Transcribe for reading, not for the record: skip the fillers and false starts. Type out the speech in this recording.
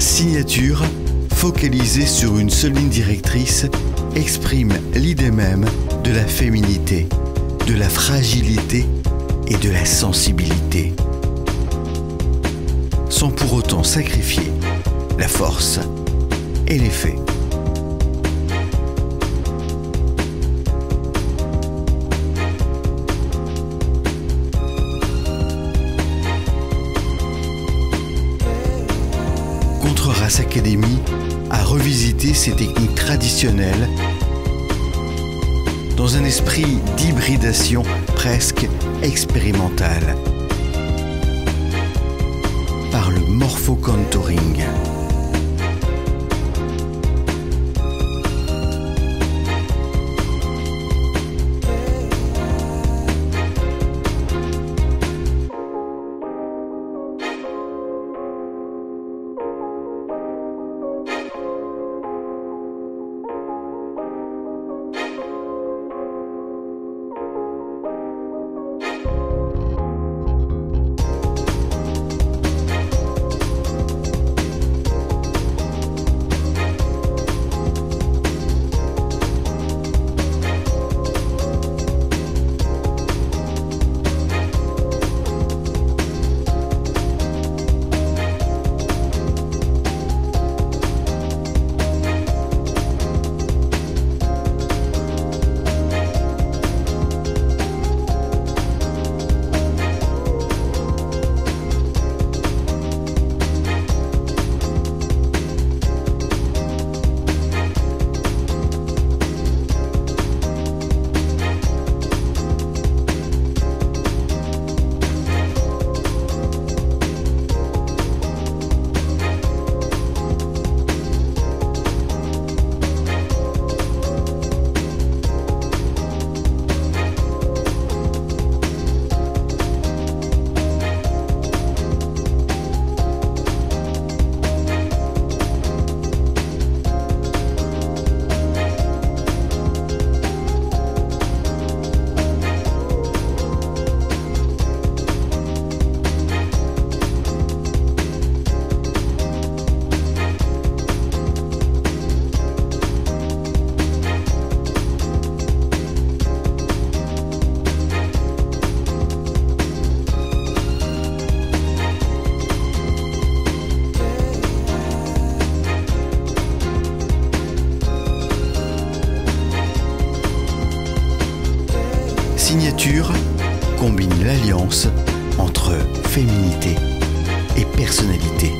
signature, focalisée sur une seule ligne directrice, exprime l'idée même de la féminité, de la fragilité et de la sensibilité, sans pour autant sacrifier la force et l'effet. Contreras Academy a revisité ces techniques traditionnelles dans un esprit d'hybridation presque expérimentale par le morpho-contouring. Signature combine l'alliance entre féminité et personnalité.